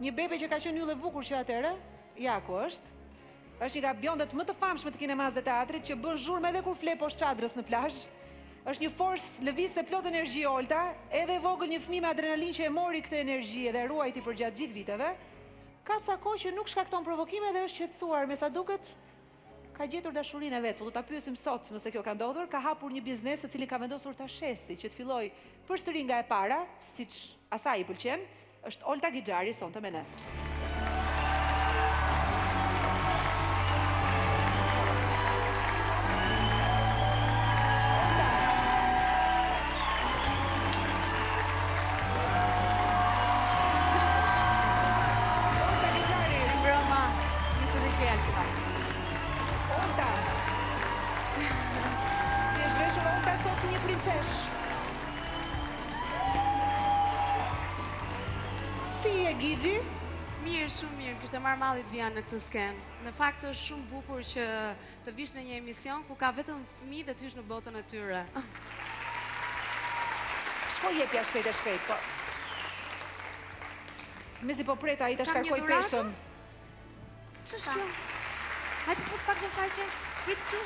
Një bebe që ka qenë yll e bukur që atëre, ja ku është. Është një nga bjondet më të famshme të kinemas dhe teatrit që bën zhurmë edhe kur flet poshtë çadrës në plazh. Është një forcë lëvizëse plot energji Olta, edhe e vogël një fëmijë me adrenalinë që e mori këtë energji dhe ruajti përgjatë gjithë viteve. Ka ca kohë që nuk shkakton provokime dhe është qetësuar, me sa duket ka gjetur dashurinë e vet. Po do ta pyesim sot nëse kjo ka ndodhur, ka hapur një biznes secili ka vendosur ta shesi, që të fillojë përsëri nga e para, siç asaj i pëlqen. Është Olta Gixhari, sonte me ne. Marmallit vjen në këtë skenë. Në fakt është shumë bukur që të vish në një emision ku ka vetëm fëmijë dhe të hysh në botën e tyre. Shko jepja shpejt e shpejt, po. Mezi po preta, ai ta shkarkoj peshën. Ç'është kjo? Hajde prit pak në faqe. Prit këtu.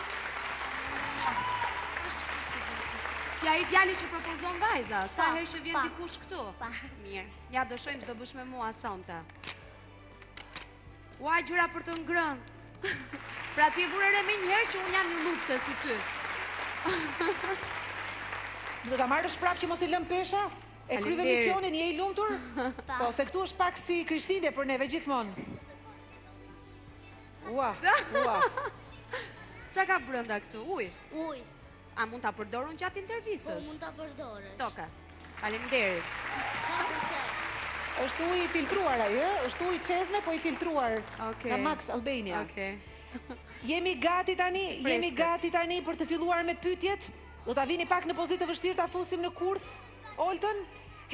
Ti ai djali që propozon vajza, sa herë që vjen dikush këtu. Mirë. Ja do shohim ç'do bësh me mua sonte. Ua, gjura për të ngrënë. Pra ti e vure re me njëherë që unë jam një lukse si ty. Do ta marrësh prapë që mos i lëm pesha? E kryve misionin, je i lumtur? Po, se këtu është pak si Krishtlindje për neve gjithmonë. Ua, ua. Çka ka brenda këtu? Uj? Uj. A mund ta përdorun gjatë intervistës? Po, mund ta përdorësh. Toka. Faleminderit. Është ujë i filtruar ai, ë? Është ujë çezme, po i filtruar nga Max Albania. Okej. Jemi gati tani për të filluar me pyetjet. Do ta vini pak në pozitë të vështirë ta fusim në kurth. Oltën,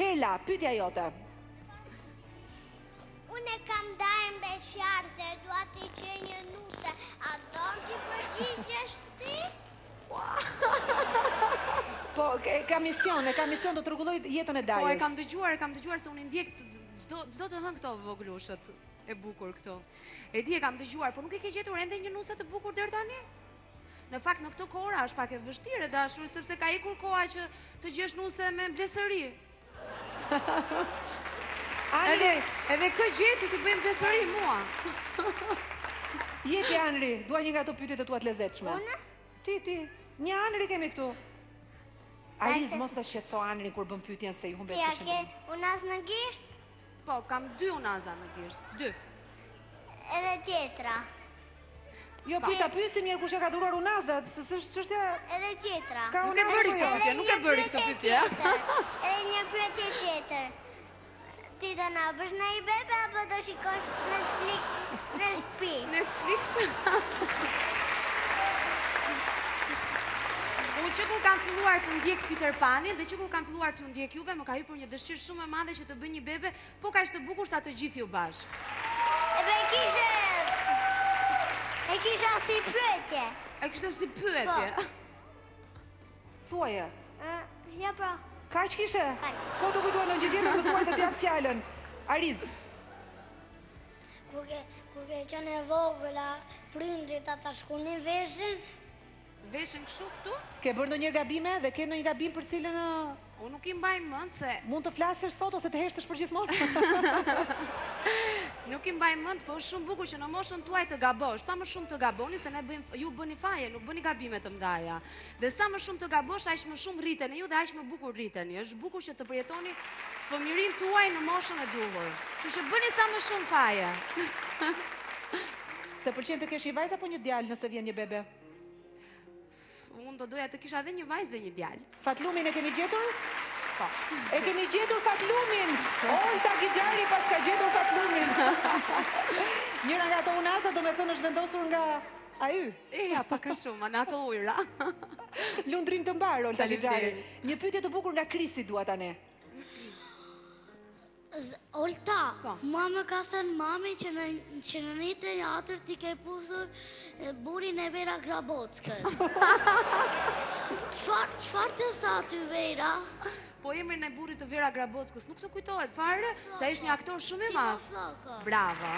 Hela, pyetja jote. Unë kam darë beqar se dua ti që një nuse. A don ti përgjigjesh ti? Po, ka mision, do të rregulloj jetën e Dajës. Po, e kam dëgjuar se unë ndjek çdo të hën këto voglushët e bukur këto. E di, e kam dëgjuar, po nuk e ke gjetur ende një nuse të bukur deri tani? Në fakt në këtë kohë është pak e vështirë dashur, sepse ka ikur koha që të gjesh nuse me blesëri. Edhe kë gjeti ti bëjmë blesëri mua. Jeti Anri, dua një nga ato pyetjet e tua të lezetshme. Ti, një Anri kemi këtu. Aliz, mos të shqetëso Anrin kur bëm pyetjen se i humbet të shëndet. Ti a ke unaz në gisht? Po, kam 2 unaza në gisht, 2. Edhe tjetra. Jo, pita pyesim njerë kush e ka dhuruar unazat, se s'është çështja. Edhe tjetra. Nuk e bëri këtë pyetje. Edhe një pyetje tjetër. Ti do na bësh në i bebe apo do shikosh Netflix në shtëpi? Netflix? Që kur kam filluar të ndjek Peter Panin dhe që kur kam filluar të ndjek juve, më ka hyrë një dëshirë shumë e madhe që të bëj një bebe, po kaq të bukur sa të gjithë ju bashkë. Edhe e kisha si pyetje. E kishte si pyetje. Thuaje. Ja pra. Kaq kishe? Po të kujtuar ndonjë gjë që duhet të të jap fjalën. Ariz. Kur ke qenë e vogël, prindrit ata shkunin veshin. Veshën kështu këtu? Ke bërë ndonjë gabime dhe ke ndonjë gabim për cilën unë nuk i mbaj mend se mund të flasësh sot ose të heshtësh për gjithmonë? Nuk i mbaj mend, po është shumë bukur që në moshën tuaj të gabosh. Sa më shumë të gaboni se ne ju bëni faje, nuk bëni gabime të mëdha. Dhe sa më shumë të gabosh, aq më shumë rriteni ju dhe aq më bukur rriteni. Është bukur që të përjetoni fëmijërinë tuaj në moshën e duhur. Kështu që bëni sa më shumë faje. Të pëlqen të kesh një vajzë apo një djalë nëse vjen një bebe? Unë do doja të kisha dhe një vajzë dhe një djalë. Fatlumin e kemi gjetur? Po. E kemi gjetur Fatlumin! Olta Gixhari pas ka gjetur Fatlumin! Njëra nga ato unaza do me thënë është vendosur nga ai. Ja, pak a shumë, në ato ujra. Lundrim të mbar, Olta Gixhari. Një pyetje të bukur nga Krisi dua tani. Olta, mama ka thënë mami që në një teatër ti ke pusur burin e Vera Grabockës. Çfarë të tha ty Vera? po emrin e burrit të Vera Grabockës nuk të kujtohet fare, sa ishte një aktor shumë i madh. Bravo.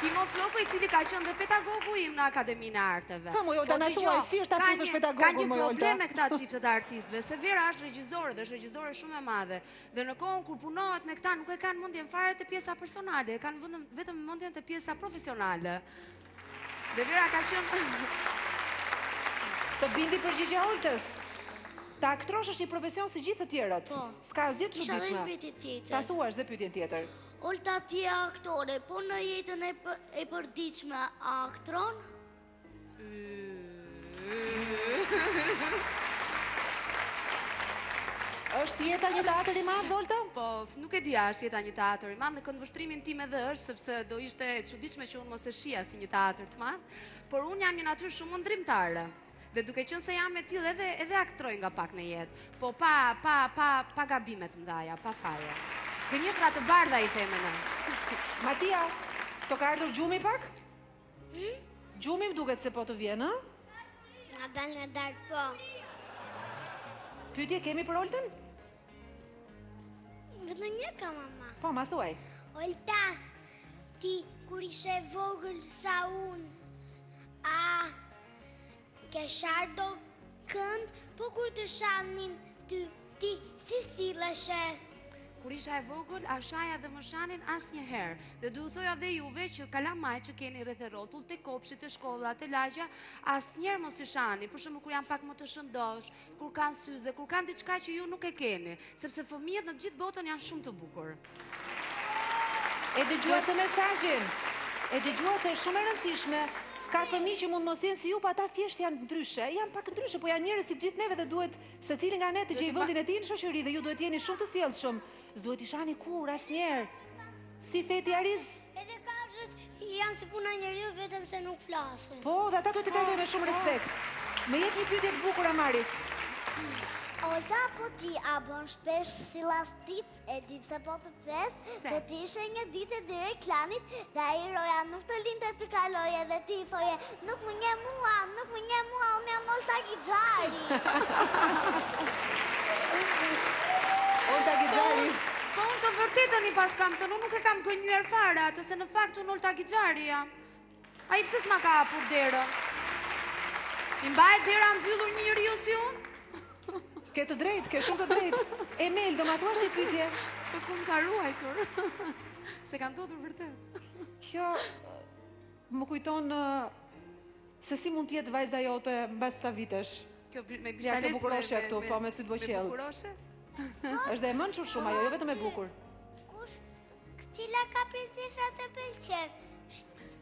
Timo Floko, i cili ka qenë dhe pedagogu im në Akademinë e Arteve. Po, Olta, na thuaj si është aty është pedagogu më Olta. Ka një problem me këta çiftet e artistëve, se Vera është regjizore dhe është regjizore shumë e madhe. Dhe në kohën kur punohet me këta nuk e kanë mendjen fare te pjesa personale, e kanë vetëm mendjen te pjesa profesionale. Dhe Vera ka qenë të bindi përgjigje Oltës. Ta aktrosh është një profesion si gjithë të tjerët. S'ka asgjë të çuditshme. Ta thuash dhe pyetjen tjetër. Olta, ti e aktore, po në jetën e përdiqme a aktron? Është jeta një teatër i madh, Olta? Po, nuk e di a është jeta një teatër i madh, në këndvështrimin tim edhe është, sepse do ishte e çuditshme që unë mos e shija si një teatër të madh, por unë jam një natyrë shumë ndrimtare. Dhe duke qenë se jam e tillë edhe aktroj nga pak në jetë, po pa gabime të mëdha, pa faje. Gënjeshtra të bardha i theme na. Matia, të ka ardhur gjumi pak? Gjumi më duket se po të vjen, a? Nga dal në darkë, po. Pyetje kemi për Oltën? Vetëm një ka, mama. Po, ma thuaj. Olta, ti kur ishe vogël sa unë, a ke sharë do kënd, po kur të shalnin ty, ti si silleshe? Kur isha e vogël, a shaja dhe më shanin asnjëherë. Dhe du thoja dhe juve që kalamaj që keni rreth rrotull, te kopshit, te shkolla, te lagja, asnjëherë mos i shani. Për shembull kur janë pak më të shëndosh, kur kanë syze, kur kanë diçka që ju nuk e keni, sepse fëmijët në të gjithë botën janë shumë të bukur. E dëgjuat të mesazhin. E dëgjuat se është shumë e rëndësishme. Ka fëmijë që mund mos jenë si ju, pa ata thjesht janë ndryshe. Janë pak ndryshe, po janë njerëz si gjithë neve dhe duhet secili nga ne të gjejë vendin e tij në shoqëri dhe ju duhet jeni shumë të sjellshëm. S'duhet i shani kur asnjëherë. Si theti Ariz? Edhe kafshët janë si puna e njeriu, vetëm se nuk flasin. Po, dhe ata duhet të trajtojnë me shumë respekt. Më jep një pyetje të bukur Amaris. Olta, po ti a bën shpesh sillastiç, e di pse po të pres, se ti ishe një ditë deri klanit, dhe ai roja nuk të lindte të kaloje dhe ti thoje, nuk më nje mua, nuk më nje mua, unë jam Olta Gixhari. Olta Gixhari. Po, unë të vërtetën i pas kam thënë, unë nuk e kam gënjur fare atë, se në fakt unë Olta Gixhari jam. Ai pse s'ma ka hapur derën? I mbahet dera mbyllur një njeriu si unë? Ke të drejtë, ke shumë të drejtë. Emel, do ma thuash një pyetje? Po ku më ka ruajtur? Se kanë ndodhur vërtet. Kjo më kujton se si mund të jetë vajza jote mbas sa vitesh. Kjo me bishtalesë. Ja, të bukuroshe këtu, po me sy të boqell. Me bukuroshe? Është dhe e mënçur shumë ajo, jo vetëm e bukur. Kush cila kaprizisha të pëlqen?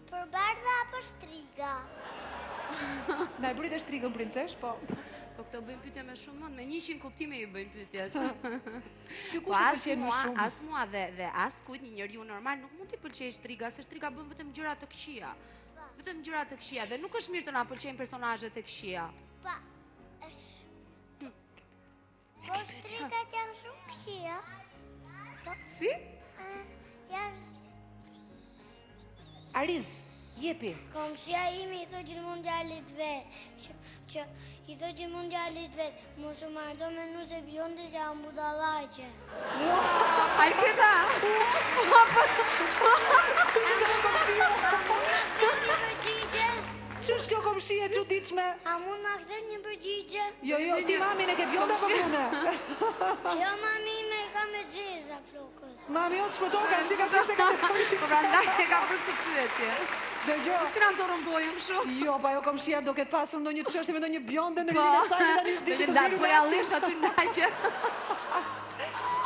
Për bardha apo shtriga? Na e bëri dhe shtrigën princesh, po. Po këto bëjmë pyetje me shumë mend, me 100 kuptime i bëjmë pyetjet. Po as mua dhe as kujt një njeriu normal nuk mund t'i pëlqejë shtriga, se shtriga bën vetëm gjëra të këqija. Vetëm gjëra të këqija dhe nuk është mirë të na pëlqejnë personazhet e këqija. Po. Po shtrikat janë shumë këqija. Si? Ariz, jepi. Komshia imi i thë gjithmonë djalit vetë, që i thë gjithmonë djalit vetë, mos u marrdo me mua se bjonde që janë budallaqe. Alketa! Që është kjo komshia? Që është kjo komshia që diqme? A mund nga këtër një përgjigje? Jo, ti mami në ke bjonda për pune. Jo, mami me ka me gjeza, flokët. Mami, o të shpëtoka, si ka përse ka përse. Pra ndaj e ka përse të pyetje. Dhe gjo. Si në zorën bojën shumë? Jo, pa jo komshia do këtë pasur ndo një qështë me ndo një bjonda në rinë e sajnë dhe një zdikë të zirë. Po ja lesh aty ndaj që.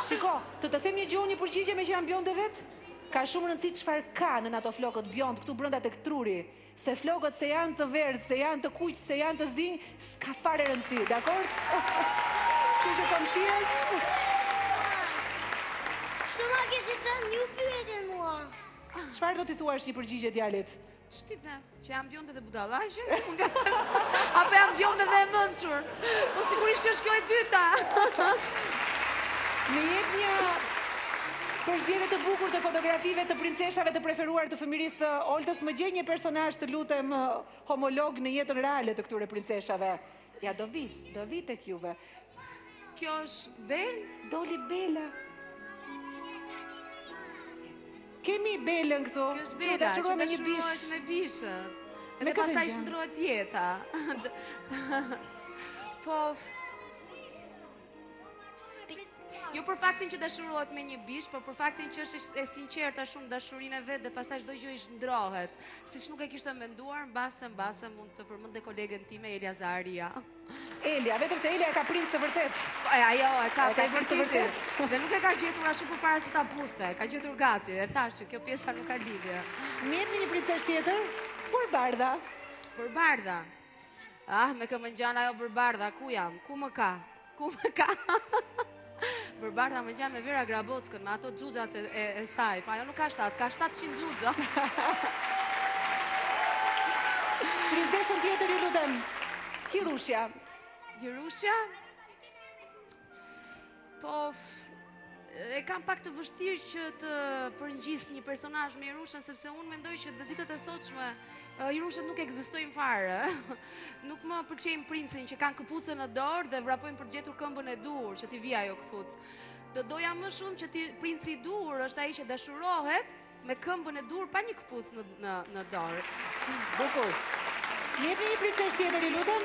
Shiko, të të them një gjo një përgjigje me që janë bjonde vetë? Ka shumë rëndësi qëfar ka në ato flokët bjondë, këtu brëndat e këtruri. Se flokët se janë të verdë, se janë të kuqë, se janë të zinjë, s'ka fare rëndësi, dakord? Që që komshies? Qëtë ma kështë të një pyetin mua. Qëfar do t'i thua është një përgjigje djalit? Që t'i them? Që jam bjonde dhe budallaqe? Ape jam bjonde dhe e mënçur? Po sigurisht që është kjo e dyta. Me jep një përzjede të bukur të fotografive të princeshave të preferuar të fëmirisë Oltës, më gjej një personazh të lutem homolog në jetën reale të këtyre princeshave. Ja, do vi tek juve. Kjo është Bel? Doli Bela. Kemi Belën këtu. Kjo është Bela, që të shruat me bishët. Edhe pas ta i shëndruat jeta. Po... Jo për faktin që dashurohet me një bish, por për faktin që është e sinqerta shumë dashurinë e vet dhe pastaj çdo gjë i shndrohet. Siç nuk e kishte menduar, mbase mund të përmend dhe kolegen time Elia Zaharia. Elia, vetëm se Elia e ka pritur së vërtet. Ajo e ka pritur së vërtet. Dhe nuk e ka gjetur as shumë përpara se ta puthte, ka gjetur gati dhe thashë kjo pjesa nuk ka lidhje. Mirë, një princesh tjetër? Përbardha. Përbardha. Ah, me këmë ngjan ajo përbardha, ku jam? Ku më ka? Ku më ka? Përbarda më gjanë me Vera Grabockën, me ato gjugjat e saj. Pa, jo nuk ka 7, ka 700 gjugja. Princeshën tjetër i lutem. Hirushja. Hirushja? Po, e kam pak të vështirë që të përngjis një personazh me Hirushën, sepse unë mendoj që dhe ditët e sotshme, Hirushët nuk ekzistojnë fare. Nuk më përqejnë princin që kanë këpucën në dorë dhe vrapojnë për gjetur këmbën e dur, që t'i vija jo këpucë. Do doja më shumë që princi i dur është ai që dashurohet me këmbën e dur pa një këpucë në dorë. Bukur. Jepni një princesh tjetër i lutem,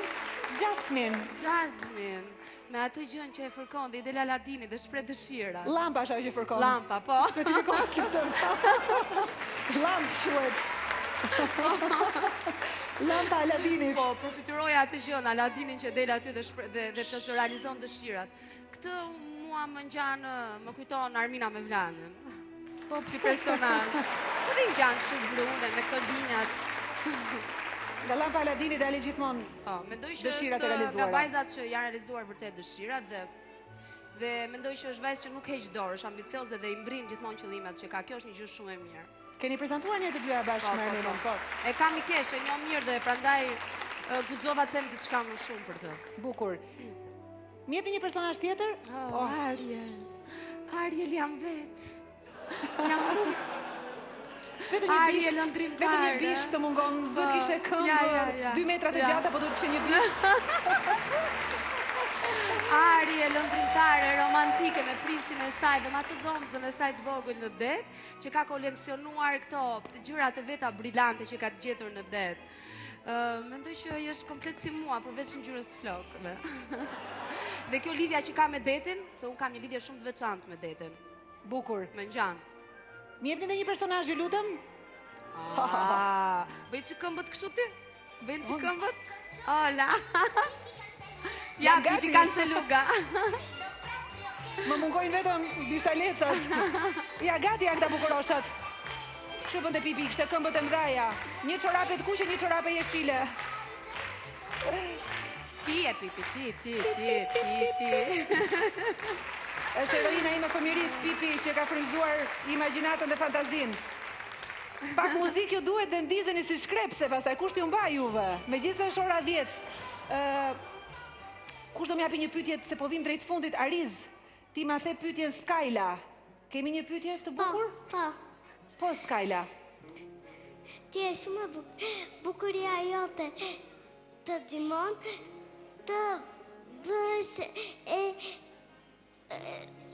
Jasmine. Jasmine. Me atë gjën që e fërkon dhe i del Aladini dhe shpre dëshira. Lampa është ajo që fërkon. Lampa, po. Specifikohet kjo të më. Lamp shuhet. Lampa Aladinit. Po, përfituroja atë gjën, Aladinin që del aty dhe të realizon dëshirat. Këtë mua më ngjanë, më kujton Armina me Vlanën. Po, si personazh. Po dhe ngjanë shumë blune me këto linjat. Nga lampa Aladinit dali gjithmonë dëshirat e realizuara. Mendoj që është nga vajzat që janë realizuar vërtet dëshirat dhe mendoj që është vajzë që nuk heq dorë, është ambicioze dhe i mbrin gjithmonë qëllimet që ka. Kjo është një gjë shumë e mirë. Keni prezantuar njërë të dyja bashkë me Arminën? Po, e kam i keshë, e njoh mirë dhe prandaj guxova të them diçka më shumë për të. Bukur. M'jepni një personazh tjetër? Ariel. Ariel jam vetë. Ariel ndrimtare. Vetëm një bish të mungon, duhet kishe këmbë 2 metra të gjata, po duhet kishe një bish. Ariel ndrimtare, romantike, me princin e saj dhe ma të dhomëzën e saj të vogël në det, që ka koleksionuar këto gjyrat e veta brillante që ka të gjetur në det. Mendoj që është komplet si mua, përveç në gjyrës të flokëve. Dhe kjo lidhja që ka me detin, se unë kam një lidhja shumë të veçantë me detin. Bukur. Me ngjanë. Mjefni dhe një personazh, ju lutëm? Bëjtë që këmbët kështu ty? Bëjtë që këmbët? Ola! Ja, pipi kanë se luga. Më mungojnë vetëm bishtaletësat. Ja, gati janë këta bukuroshat. Shupën të pipi, kështë këmbët e mdhaja. Një qorapet kuqe, një qorape jeshile. Ti e pipi, ti. Është heroina ime fëmiris, Pipi, që ka frymzuar imagjinatën dhe fantazin. Pak muzik ju duhet dhe ndizeni si shkrepse, pastaj kushti unë ba juve. Me gjithë është ora 10. Kushtë do m'japi një pytjet se po vim drejt fundit, Ariz, ti ma the pytjen Skajla. Kemi një pytje të bukur? Po. Po, Skajla. Ti e shumë bukuria jote të gjimon të bësh e...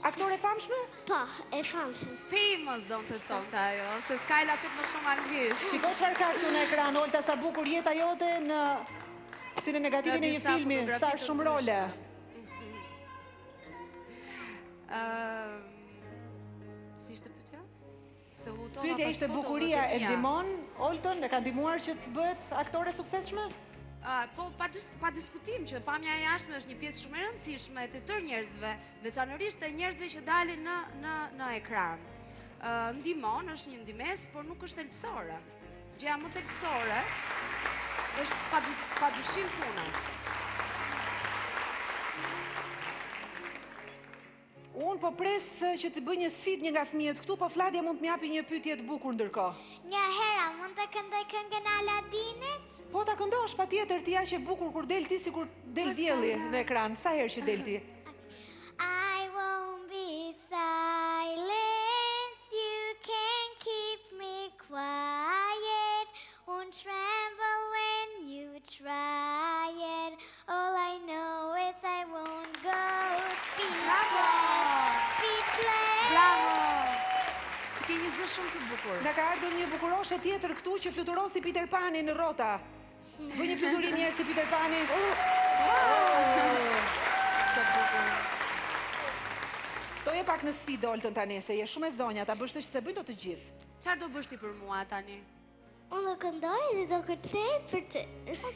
Aktore famshme? Po, e famshme. Famous, do më të thonë të ajo, se Skajla fit më shumë anglisht. Shiko çfarë ka këtu në ekran, Olta, sa bukur jeta jote në sinë negativin e një filmi, sa shumë role. Si ishte pyetja? Pyetja ishte bukuria e ndihmon Oltën, e ka ndihmuar që të bëhet aktore suksesshme? Po, pa diskutim që pamja e jashtme është një pjesë shumë e rëndësishme të tërë njerëzve, veçanërisht të njerëzve që dalin në ekran. Ndihmon është një ndihmes, por nuk është thelbësore. Gjëja më thelbësore është padyshim puna. Unë po presë që të bëj një sfidë një nga fëmijët këtu, po Fladja mund të më japi një pyetje të bukur ndërkohë. Një herë, mund të këndoj këngën e Aladinit? Po ta këndosh pa tjetër, t'ja që bukur kur del ti, si kur del dielli në ekran, sa herë që del ti. I won't be silent, you can keep me quiet, won't tremble when you try it, all I Ke një zë shumë të bukur. Nga ka ardhur një bukuroshe tjetër këtu që fluturon si Peter Pani në rrota. Bëj një fluturim njerë si Peter Pani. Sa bukur. Ftoje pak në sfidë Oltën tani, se je shumë e zonja, ta bësh të se bëjnë do të gjithë. Çfarë do bësh ti për mua tani? Unë do këndoj dhe do kërcej për ty.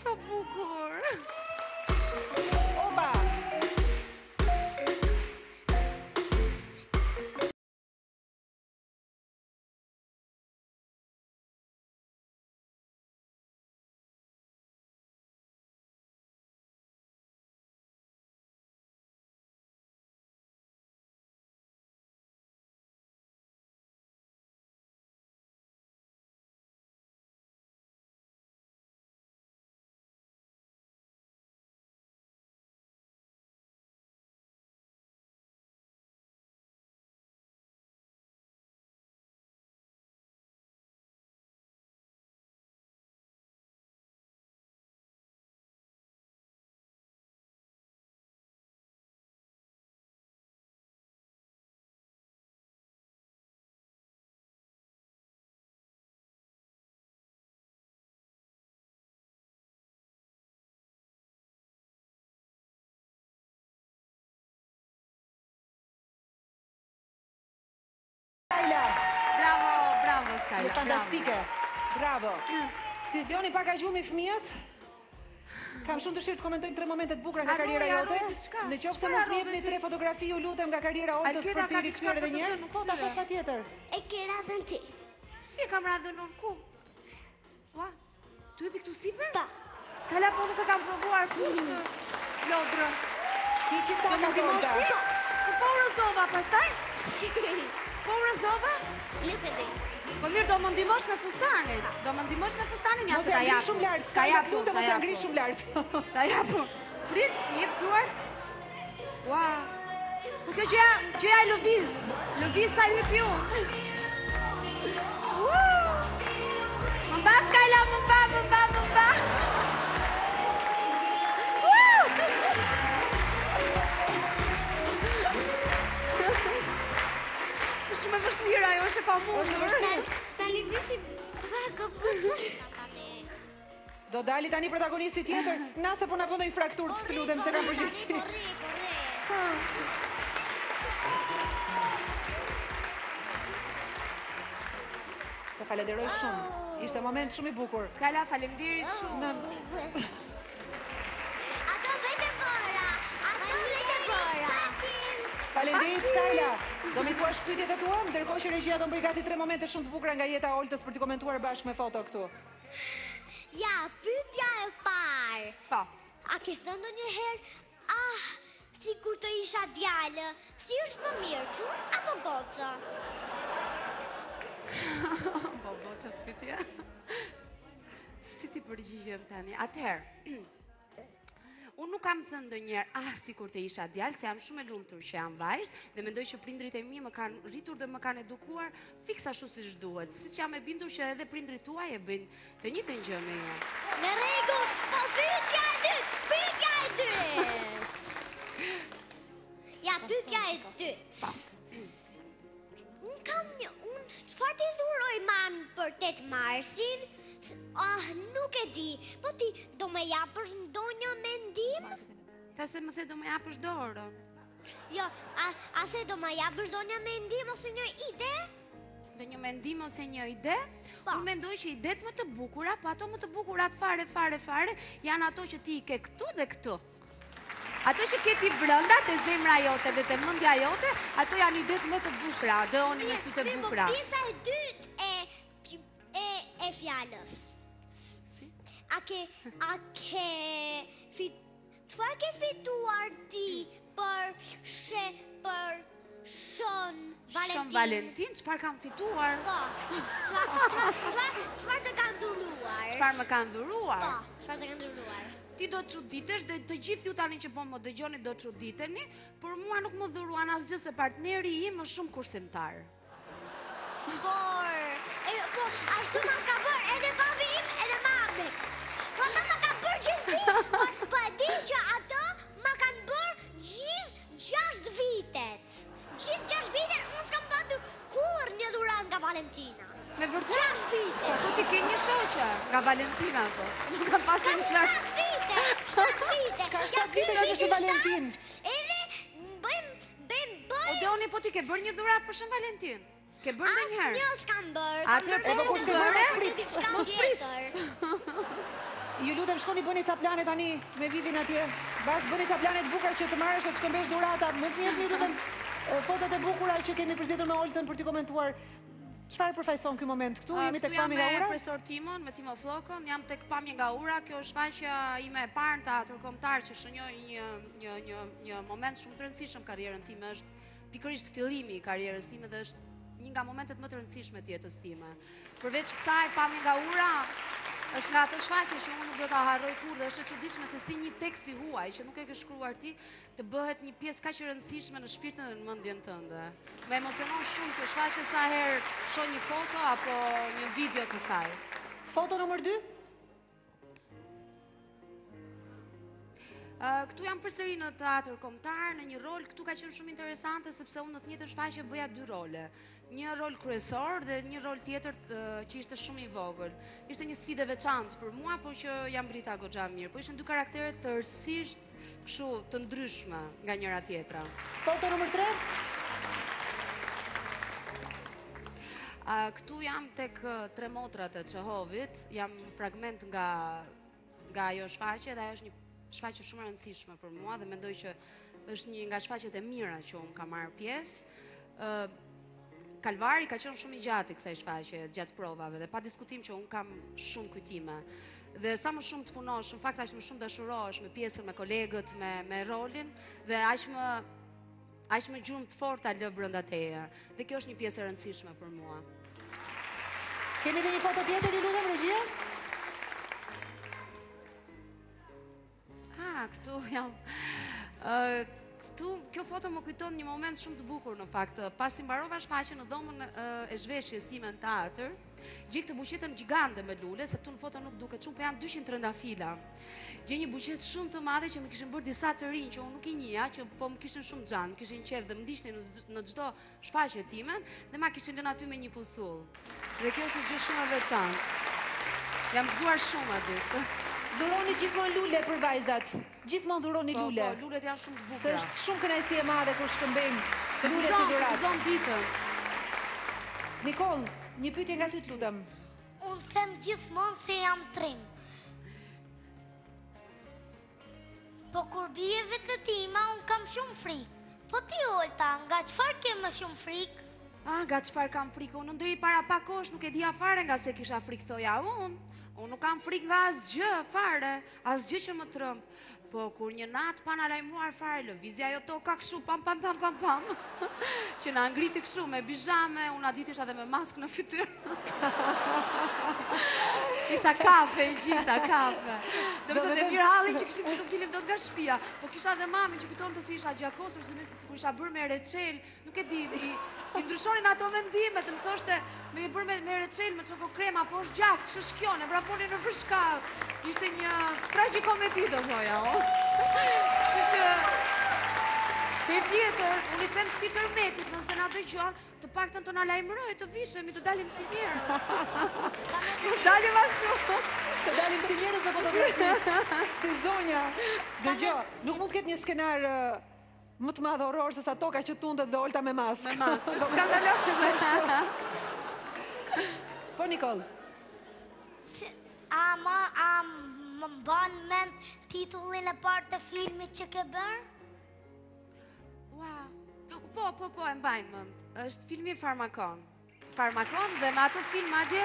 Sa bukur. Opa. Në fantastike, bravo. Ti zgjoni pak a gjumi fëmijët? Kam shumë dëshirë të komentojnë 3 momentet bukura nga karriera jote. Në qoftë se mund të jepni 3 fotografi, ju lutem nga karriera Oltës për të rikthyer edhe një herë. Po, patjetër. E ke radhën ti. Si e kam radhën unë ku? Ua, tu jepi këtu sipër? Po. Skala po nuk e kam provuar kurrë. Lodrë. Ti që ta ndonjë. Po Rozova pastaj? Po Rozova? Nuk e di. Po mirë, do më ndimosh me fustanin. Do më ndimosh me fustanin, një asë ta japu. Ta japu, ta japu. Ta japu. Prit, jep duart. Ua. Po kjo gjëja e lëviz. Lëviz sa ju i piu. Më mba, Skajla, më mba, më mba, më mba. Shumë e vështirë, ajo është e pamundur. Tani vishim vakë për... Do dali tani protagonisti tjetër? Nase po në bëndojnë fraktur të lutem, se kam përgjithsi. Të falenderoj shumë. Ishte moment shumë i bukur. Skala, falemderit shumë. Ato vete bora! Ato vete bora! Falenderit Skajla, do me kuash pyetjet e tua, ndërkohë që regjia do më bëj gati 3 momente shumë të bukura nga jeta e Oltës për t'i komentuar bashkë me foto këtu. Ja, pyetja e parë. Po. A ke thënë ndonjëherë, si kur të isha djalë, si është më mirë, çur apo goca? Po, goca pyetja. Si ti përgjigjem tani? Atëherë. Unë nuk kam thënë ndonjëherë, si kur të isha djalë, se jam shumë e lumtur që jam vajzë, dhe mendoj që prindrit e mi më kanë rritur dhe më kanë edukuar fiksa ashtu siç duhet, siç jam e bindur që edhe prindrit tuaj e bëjnë të njëjtën gjë me mua. Në rregull, po pyetja e dytë, pyetja e dytë. Ja, pyetja e dytë. Unë çfarë t'i dhuroj mamë për 8 Marsin? Nuk e di, po ti do me japësh ndonjë mendim? Ta se më the do me japësh dorë. Jo, a se do me japësh ndonjë mendim ose një ide? Ndonjë mendim ose një ide? Unë mendoj që idet më të bukura, po ato më të bukura fare, janë ato që ti i ke këtu dhe këtu. Ato që ke ti brënda, të zemra jote dhe të mendja jote, ato janë idet më të bukura, dhe oni me sy të bukura. Pjesa e dytë e fjallës. Qëfar ke fituar ti për Shën Valentin? Shën Valentin? Qëfar kam fituar? Po. Qëfar të kam dhuruar? Qëfar më kam dhuruar? Po. Qëfar të kam dhuruar? Ti do të çuditesh dhe të gjithë ju tani që po më dëgjoni do të çuditeni, por mua nuk më dhuruan asgjë se partneri im është shumë kursimtar. Por, ashtu më ka bërë edhe babi im edhe mami. Po ta më ka bërë gjithë, po e din që ato më kanë bërë gjithë 6 vitet. Gjithë 6 vitet, unë s'kam bërë kur një dhuran nga nga Valentina, po. Nuk kam pasur një qak. Ka 7 vite që është Valentin. Edhe bëjmë. Odeoni, po ti ke bërë një dhuratë për Shën Valentin. Ke bërë ndonjëherë? Asnjë s'kam bërë. Atëherë po kush të bëre? Mos prit. Ju lutem shkoni bëni ca plane tani me Vivin atje. Bash bëni ca plane të bukura që të marrësh atë shkëmbesh dhurata. Më të mirë ju lutem fotot e bukura që kemi përzgjedhur me Oltën për t'i komentuar. Çfarë përfaqëson ky moment këtu? Jemi tek pamja nga ura. Jam me Presortimën, me Timo Flokën, jam tek pamja nga ura. Kjo është faqja ime e parë në teatrin kombëtar që shënjoi një moment shumë të rëndësishëm në karrierën time. Është pikërisht fillimi i karrierës time dhe është një nga momentet më të rëndësishme të jetës time. Përveç kësaj, pamja nga ura është nga ato shfaqje që unë nuk do ta harroj kurrë, dhe është e çuditshme se si një tekst i huaj që nuk e ke shkruar ti të bëhet një pjesë kaq e rëndësishme në shpirtin dhe në mendjen tënde. Më emocionon shumë kjo shfaqje sa herë shoh një foto apo një video të saj. Foto nr. 2? Këtu jam përsëri në teatr kombëtar, në një rol, këtu ka qenë shumë interesante sepse unë në të njëjtën shfaqje bëja dy role. Një rol kryesor dhe një rol tjetër që ishte shumë i vogël. Ishte një sfidë e veçantë për mua, por që jam brita goxha mirë. Po ishin dy karaktere tërësisht kështu të ndryshme nga njëra tjetra. Foto nr. 3. Këtu jam tek Tre motrat e Çehovit, jam fragment nga ajo shfaqje dhe ajo është një shfaqje shumë e rëndësishme për mua dhe mendoj që është një nga shfaqjet e mira që unë kam marrë pjesë. Kalvari ka qenë shumë i gjatë kësaj shfaqje, gjatë provave dhe pa diskutim që unë kam shumë kujtime. Dhe sa më shumë të punosh, në fakt aq më shumë dashurohesh me pjesën, me kolegët, me rolin dhe aq më gjurmë të forta lë brenda teje. Dhe kjo është një pjesë e rëndësishme për mua. Kemi edhe një foto tjetër, ju lutem regjia. Këtu jam. Kjo foto më kujton një moment shumë të bukur në fakt. Pasi mbarova shfaqjen në domën e zhveshjes time në teatr, gjej të buqetën gjigande me lule, se këtu në foto nuk duket shumë, po janë 200 trëndafila. Gjej një buqet shumë të madhe që më kishin bërë disa të rinj që unë nuk i njoha, që po më kishin shumë xhan, më kishin qejf dhe më ndiqnin në çdo shfaqje time dhe ma kishin lënë aty me një pusull. Dhe kjo është një gjë shumë e veçantë. Jam gëzuar shumë atë. Duroni gjithmonë lule për vajzat. Gjithmonë duroni lule. Po, lulet janë shumë të bukura. Se është shumë kënaqësi e madhe kur shkëmbejmë lule si dhuratë. Të gëzon ditën. Nikol, një pyetje nga ty të lutem. Unë them gjithmonë se jam trim. Po kur bie vetë tima, unë kam shumë frikë. Po ti Olta, nga çfarë ke më shumë frikë? Nga çfarë kam frikë? Unë ndër i para pak kohësh nuk e dija fare nga se kisha frikë thoja unë. Unë nuk kam frikë dhe asgjë fare, asgjë që më trëmbë. Po, kur një natë pa na lajmëruar fare, lëvizja jo toka këshu, pam, pam, pam, pam, pam. Që na ngriti këshu me bizhame, unë adit isha dhe me maskë në fytyrë. Isha kafe, i gjitha, kafe. Dhe më të pirhalin që këshim që nuk dilim do t'ga shpia. Po kisha dhe mamin që kujton të si isha gjakosur, si ku isha bërë me reçel, nuk e di, i ndryshorin ato vendimet, më thoshte, me i bërë me reçel, me çokokrema, po është gjak, shëshkjone, vraponi në përshkak. Ishte një tragikomedi do thoja, o. Kështë që të tjetër, unë i them këti tërmetit, nëse nga dëgjon, të paktën të në lajmëroj, të vishem, i të dalim si njerës. Mos dalim ashtu. Të dalim si njerës dhe po të vërshme. Se zonja, dëgjo, nuk mund këtë një skenar më të madhoror, se sa toka që tundet dhe Olta me maskë. Me maskë, është skandalore. Po, Nikol? Më banë mend titullin e partë të filmit që ke bërë? Po, e mbaj mend. Është filmi Farmakon. Farmakon dhe me ato film adje,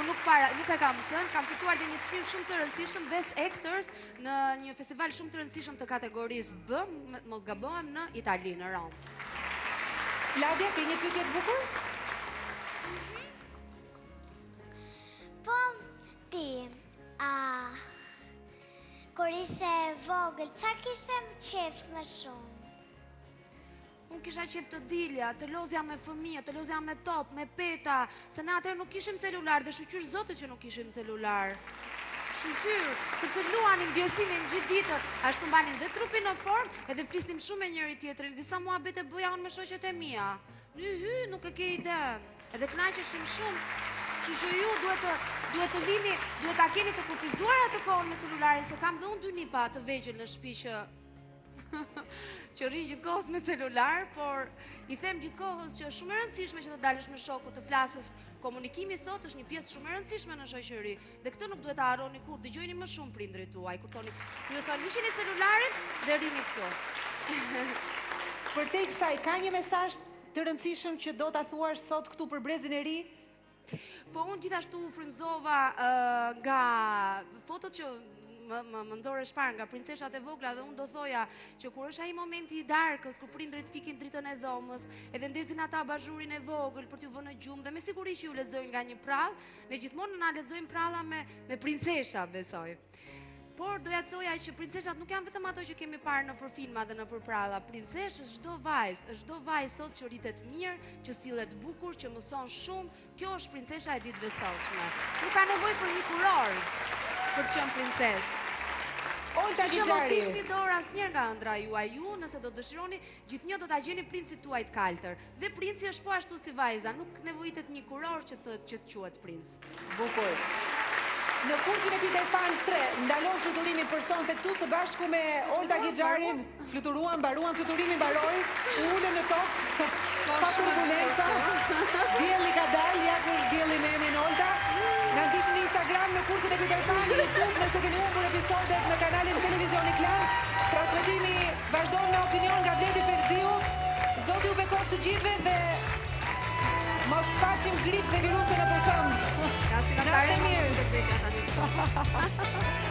unë nuk e kam thënë, kam fituar dhe një çmim shumë të rëndësishëm, Best Actors, në një festival shumë të rëndësishëm të kategorisë B, mos gabohem, në Itali, në Rom. Ladja, ke një pyetje të bukur? Po, ti, kur ishe vogël, ca kishe më qef më shumë? Unë kisha qef të dilja, të lozja me fëmija, të lozja me top, me peta, se në atër nuk ishim celular, dhe shuqyr zote që nuk ishim celular. Shuqyr, sepse luanim djersimin gjithë ditër, ashtu mbanim dhe trupin në form, edhe flisnim shumë e njëri tjetërin, disa mua bete bëja unë me shoqet e mia. Nuk e ke iden, edhe knaqeshim shumë. Që që ju duhet të lini, duhet ta keni të kufizuar atë kohën me celularin, se kam dhe unë dy nipa të vegjël në shtëpi që që rrin gjithkohës me celular, por i them gjithkohës që shumë e rëndësishme që të dalësh me shokut, të flasësh. Komunikimi sot është një pjesë shumë e rëndësishme në shoqëri, dhe këtë nuk duhet ta harroni kur dëgjojeni më shumë prindrit tuaj, kur thoni, ju thoni lishini celularin dhe rrini këtu. Përtej kësaj, ka një mesazh të rëndësishëm që do ta thuash sot këtu për brezin e ri? Po unë gjithashtu frymëzova nga fotot që më nxorë shpar nga princeshat e vogla dhe unë do thoja që kur është ai momenti i darkës ku prindrit fikin dritën e dhomës, edhe ndezin ata bazhurin e vogël për t'ju vënë gjumë dhe me siguri që ju lexojnë nga një prall, ne gjithmonë na lexojmë pralla me princesha, besoj. Por doja të thoja që princeshat nuk janë vetëm ato që kemi parë nëpër filma dhe nëpër pralla. Princeshë është çdo vajzë sot që rritet mirë, që sillet bukur, që mëson shumë. Kjo është princesha e ditëve të sotshme. Nuk ka nevojë për një kuror për të qenë princeshë. Olta Gixhari. Që mos ishni dorë asnjëherë nga ëndra juaj, ju nëse do dëshironi, gjithnjë do ta gjeni princin tuaj të kaltër. Dhe princi është po ashtu si vajza, nuk nevojitet një kuror që të quhet princ. Bukur. Në Kurthin e Piter Pan 3, ndalon fluturimin për sonte këtu së bashku me Olta Gixharin, fluturuan, mbaruan, fluturimin mbaroi, u ulën në tokë, pa turbulenca, dielli ka dalë, ja ku dielli me emrin Olta. Na ndiqni në Instagram në Kurthin e Piter Pan, në YouTube nëse keni humbur episodet në kanalin televizioni KLAN. Transmetimi vazhdon në Opinion nga Alketa Vejsiu. Zoti ju bekoftë të gjithëve dhe mos paqim grip dhe viruse në përkëmbë. Nga si në tare më më të të vetja tani.